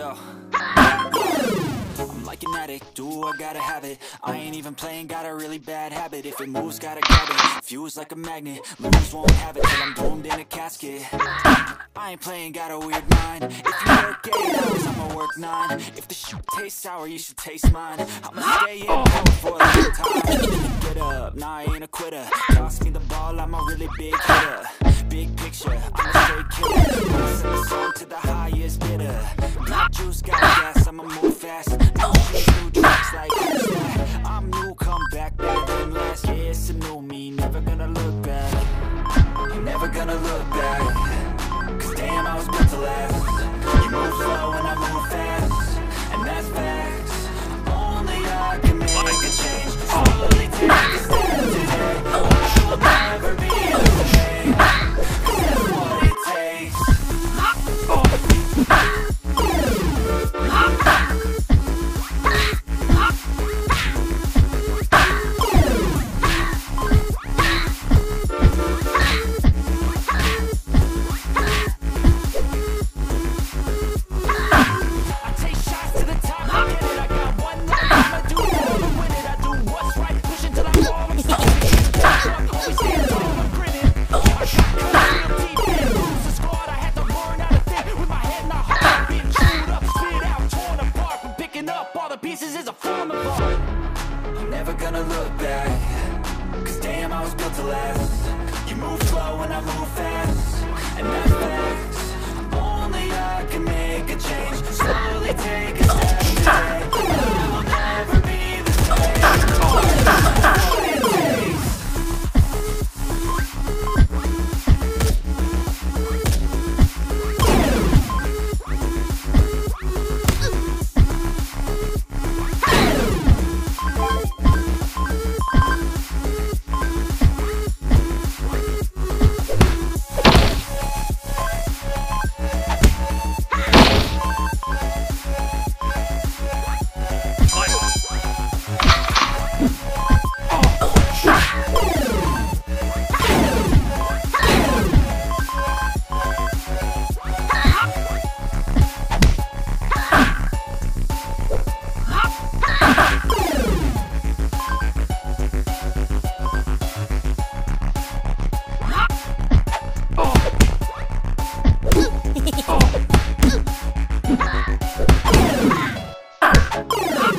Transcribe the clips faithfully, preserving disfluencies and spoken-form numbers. Yo. I'm like an addict, do I gotta have it. I ain't even playing, got a really bad habit. If it moves, gotta grab it, fuse like a magnet. Lose, won't have it till I'm doomed in a casket. I ain't playing, got a weird mind. If you work eight hours, I'ma work nine. If the shit tastes sour, you should taste mine. I'ma stay in home for a long time. Get up, nah, I ain't a quitter. Toss me the ball, I'm a really big hitter. Big picture, I'm a straight killer. Passing the song to the highest bidder. Black juice, got gas, I'ma move fast. No new drugs like who's that? I'm new, come back, better than last. Yeah, it's a new me, never gonna look back. I'm never gonna look back. Cause damn, I was built to last. You move slow and I move fast, and that's facts. Only I can make a change. Slowly take a step today. I will never be okay. Cause that's what it takes.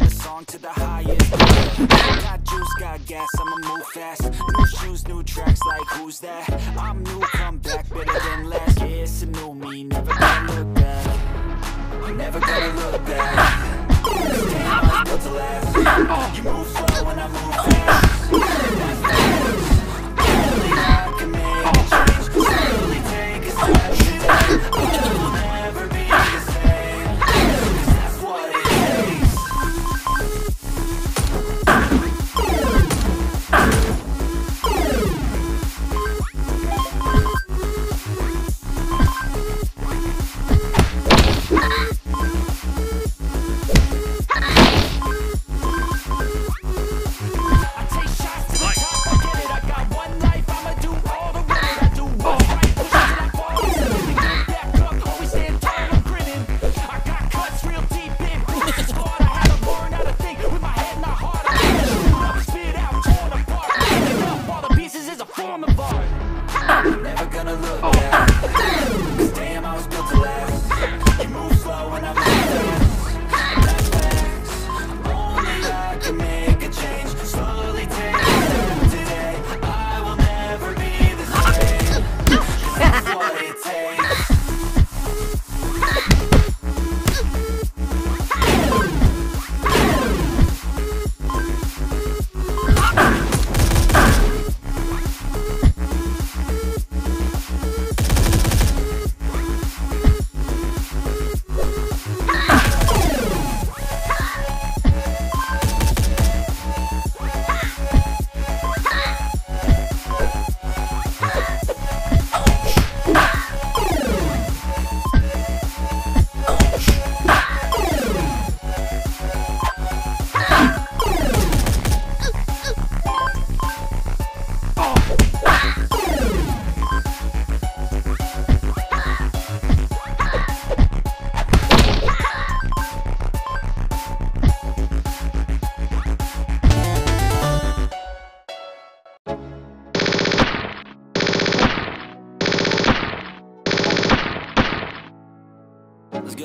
the song to the highest bidder. Got juice, got gas, I'ma move fast. New shoes, new tracks, like who's that? I'm new, come back, better than last. Yeah, it's a new me, never gonna look back. I'm never gonna look back. Cause damn, I was built to last. You move slow and I move fast. That's fast. Only I can make a change. I'll never be the same, 'cause that's what it takes.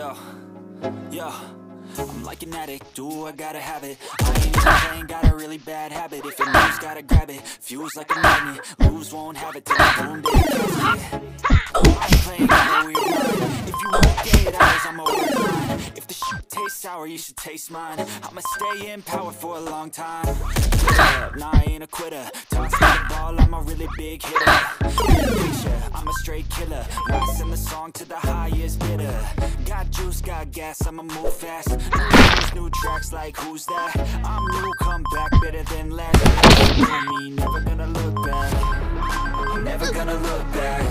Yo, yo, I'm like an addict, do I gotta have it. I ain't playing, got a really bad habit. If it moves, gotta grab it, fuse like a magnet. Lose, won't have it, till the boom day I ain't playing, I know you're mine. If you won't get ours, I'm over mine. If the shit tastes sour, you should taste mine. I'ma stay in power for a long time. Nah, I ain't a quitter. Toss the ball, I'm a really big hitter. I'm a straight killer. Send the song to the highest bidder. Got juice, got gas, I'ma move fast. New, new tracks like who's that? I'm new, come back, better than last. Me, never gonna look back. I'm never gonna look back.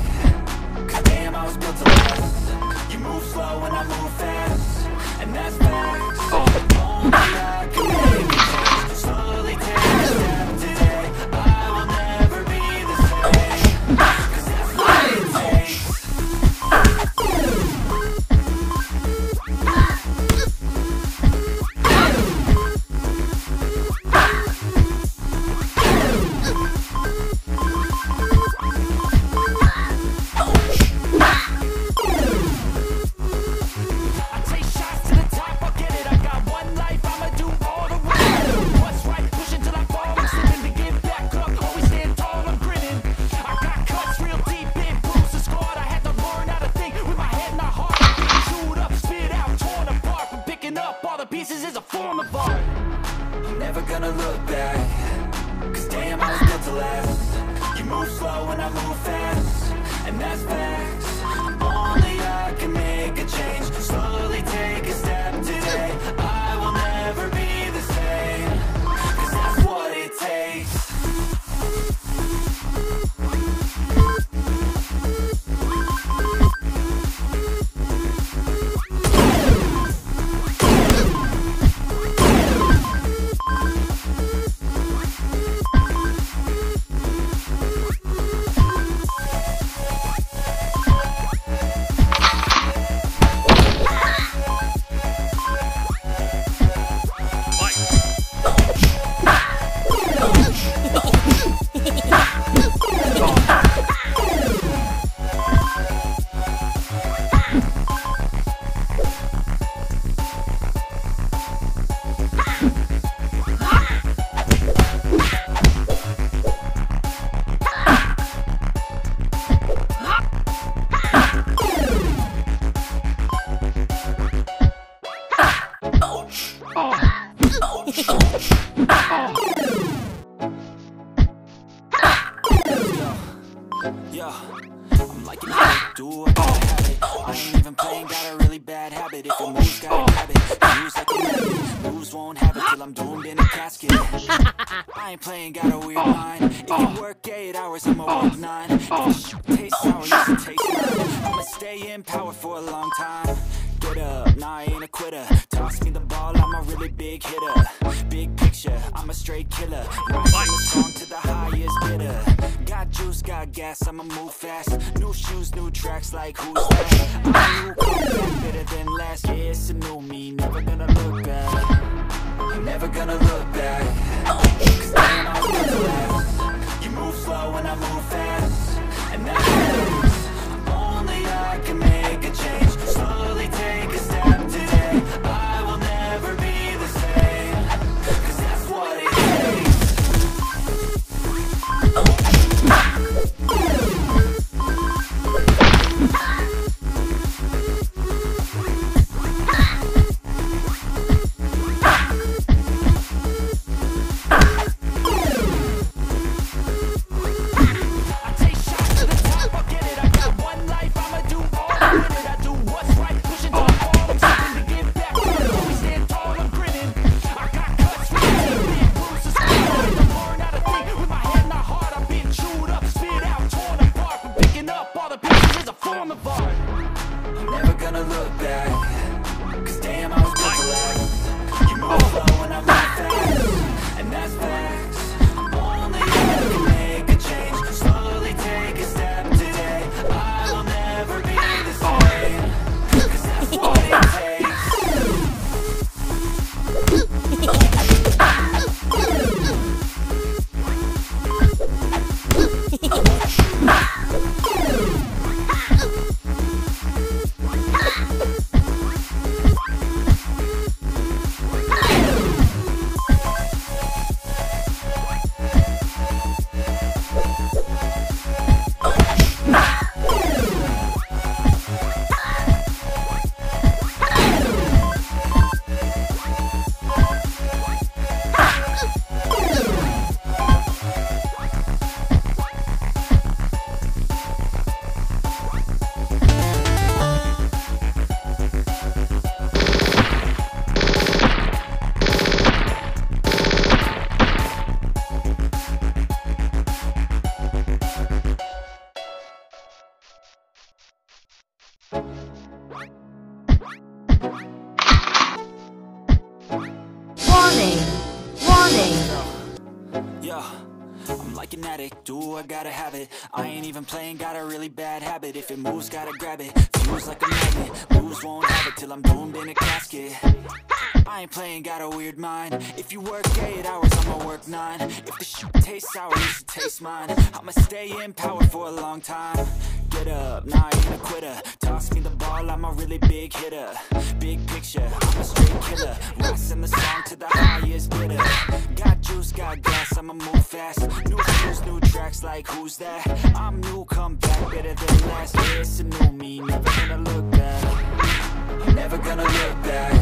Cause damn, I was built to last. You move slow and I move fast. And that's facts. Oh my God. I'm never gonna look back. Cause damn, I was built to last. You move slow and I move fast. And that's facts. Only I can make a change. Slowly take a step today. I will never be the same. Cause that's what it takes. Yo, I'm like an addict, do I gotta have it. I ain't even playing, got a really bad habit. If it moves, gotta grab it, lose like a magnet. Lose, won't have it, till I'm doomed in a casket. I ain't playing, got a weird mind. If you work eight hours, I'ma work nine. If you shoot, taste sour, you should taste mine. I'ma stay in power for a long time. Get up, nah, I ain't a quitter. Toss me the ball, I'm a really big hitter. Big picture, I'm a straight killer. Rising the song to the highest bidder. Got juice, got gas, I'ma move fast. New shoes, new tracks, like who's that? I'm new, come back, better than last. Yeah, it's a new me, never gonna look back. I'm never gonna look back. Cause damn, I was built to last. You move slow and I move fast. And that's facts. Only I can make a change. Slowly take a step today. I will never be the same. Cause that's what it takes. Yeah. I'm like an addict, do I gotta have it. I ain't even playing, got a really bad habit. If it moves, gotta grab it, fuse like a magnet. Moves won't have it till I'm doomed in a casket. I ain't playing, got a weird mind. If you work eight hours, I'ma work nine. If the shit tastes sour, you should taste mine. I'ma stay in power for a long time. Get up, nah, I ain't a quitter. Toss me the ball, I'm a really big hitter. Big picture, I'm a straight killer. Rising the song to the highest bidder. Got juice, got gas, I'ma move fast. New shoes, new tracks, like who's that? I'm new, come back, better than last. Listen to me, never gonna look back. Never gonna look back.